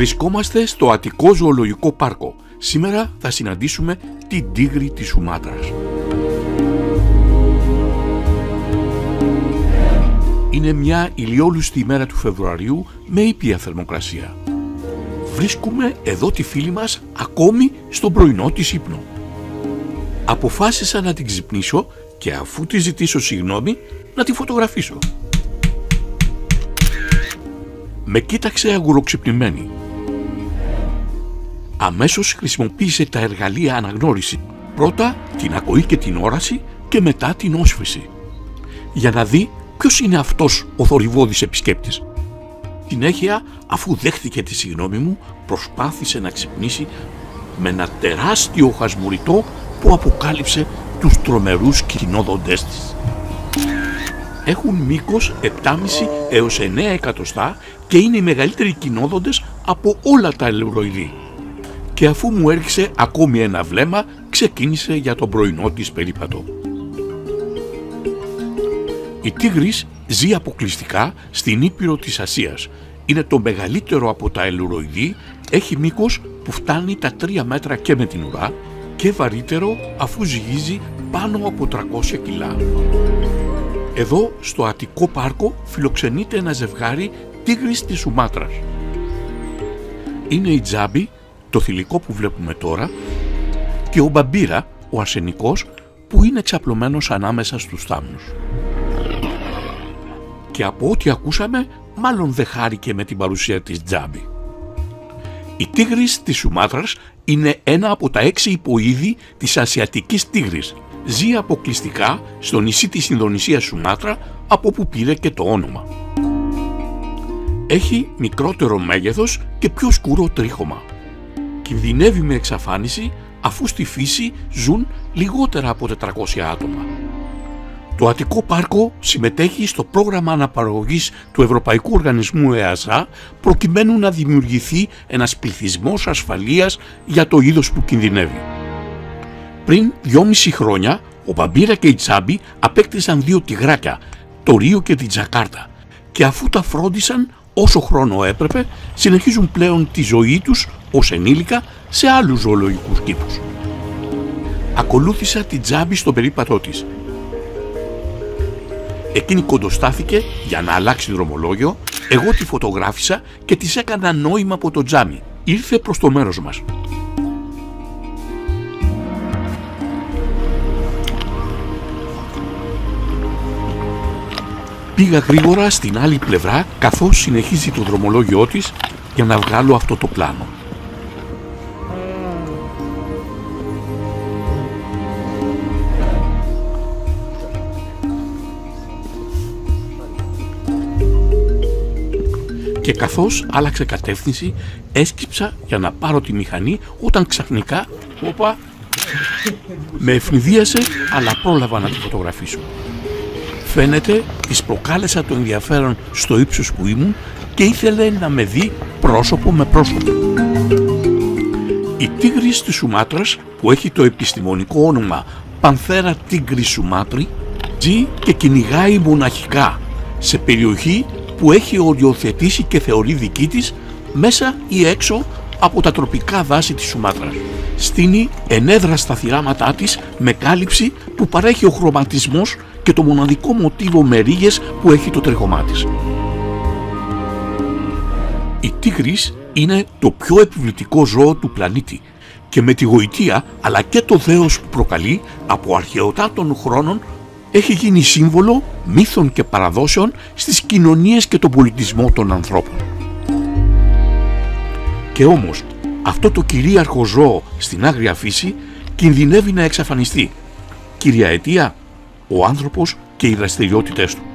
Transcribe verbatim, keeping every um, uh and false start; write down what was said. Βρισκόμαστε στο Αττικό Ζωολογικό Πάρκο. Σήμερα θα συναντήσουμε την τίγρη της Σουμάτρας. Είναι μια ηλιόλουστη ημέρα του Φεβρουαρίου με ήπια θερμοκρασία. Βρίσκουμε εδώ τη φίλη μας ακόμη στον πρωινό της ύπνο. Αποφάσισα να την ξυπνήσω και αφού τη ζητήσω συγγνώμη να τη φωτογραφίσω. Με κοίταξε αγουροξυπνημένη. Αμέσως χρησιμοποίησε τα εργαλεία αναγνώριση. Πρώτα την ακοή και την όραση και μετά την όσφυση. Για να δει ποιος είναι αυτός ο θορυβώδης επισκέπτης. Συνέχεια, αφού δέχτηκε τη συγγνώμη μου, προσπάθησε να ξυπνήσει με ένα τεράστιο χασμουριτό που αποκάλυψε τους τρομερούς κοινόδοντές της. Έχουν μήκος επτάμισι έως εννέα εκατοστά και είναι οι μεγαλύτεροι κοινόδοντες από όλα τα ελαιοροειδή. Και αφού μου έριξε ακόμη ένα βλέμμα, ξεκίνησε για τον πρωινό της περίπατο. Η τίγρης ζει αποκλειστικά στην Ήπειρο της Ασίας. Είναι το μεγαλύτερο από τα ελαιοροειδή, έχει μήκος που φτάνει τα τρία μέτρα και με την ουρά και βαρύτερο αφού ζυγίζει πάνω από τριακόσια κιλά. Εδώ, στο Αττικό Πάρκο, φιλοξενείται ένα ζευγάρι τίγρης της Σουμάτρας. Είναι η Τζάμπι, το θηλυκό που βλέπουμε τώρα, και ο Μπαμπίρα, ο αρσενικός, που είναι ξαπλωμένος ανάμεσα στους θάμνους. Και από ό,τι ακούσαμε, μάλλον δεν χάρηκε με την παρουσία της Τζάμπι. Η τίγρης της Σουμάτρας είναι ένα από τα έξι υποείδη της ασιατικής τίγρης. Ζει αποκλειστικά στο νησί της Ινδονησίας Σουμάτρα, από όπου πήρε και το όνομα. Έχει μικρότερο μέγεθος και πιο σκούρο τρίχωμα. Κινδυνεύει με εξαφάνιση αφού στη φύση ζουν λιγότερα από τετρακόσια άτομα. Το Αττικό Πάρκο συμμετέχει στο πρόγραμμα αναπαραγωγής του Ευρωπαϊκού Οργανισμού ΕΑΖΑ προκειμένου να δημιουργηθεί ένας πληθυσμός ασφαλείας για το είδος που κινδυνεύει. Πριν δυόμιση χρόνια, ο Μπαμπίρα και η Τζάμπι απέκτησαν δύο τυγράκια, το Ρίο και την Τζακάρτα, και αφού τα φρόντισαν όσο χρόνο έπρεπε, συνεχίζουν πλέον τη ζωή τους ως ενήλικα σε άλλους ζωολογικούς κήπους. Ακολούθησα την Τζάμπι στον περίπατό της. Εκείνη κοντοστάθηκε για να αλλάξει δρομολόγιο, εγώ τη φωτογράφησα και της έκανα νόημα από το τζάμι. Ήρθε προς το μέρος μας. Πήγα γρήγορα στην άλλη πλευρά καθώς συνεχίζει το δρομολόγιο της για να βγάλω αυτό το πλάνο. Και καθώς άλλαξε κατεύθυνση, έσκυψα για να πάρω τη μηχανή όταν ξαφνικά, όπα, με ευνηδίασε, αλλά πρόλαβα να τη φωτογραφίσω. Φαίνεται, της προκάλεσα το ενδιαφέρον στο ύψος που ήμουν και ήθελε να με δει πρόσωπο με πρόσωπο. Η τίγρης της Σουμάτρας, που έχει το επιστημονικό όνομα Panthera Tigris sumatrae, ζει και κυνηγάει μοναχικά σε περιοχή που έχει οριοθετήσει και θεωρεί δική της, μέσα ή έξω από τα τροπικά δάση της Σουμάτρας. Στείνει ενέδρα στα θυράματά της με κάλυψη που παρέχει ο χρωματισμός και το μοναδικό μοτίβο με ρίγες που έχει το τρεχωμά της. Η τίγρης είναι το πιο επιβλητικό ζώο του πλανήτη και με τη γοητεία αλλά και το δέος που προκαλεί από αρχαιοτά των χρόνων έχει γίνει σύμβολο μύθων και παραδόσεων στις κοινωνίες και τον πολιτισμό των ανθρώπων. Και όμως, αυτό το κυρίαρχο ζώο στην άγρια φύση κινδυνεύει να εξαφανιστεί. Κυρία αιτία, ο άνθρωπος και οι δραστηριότητές του.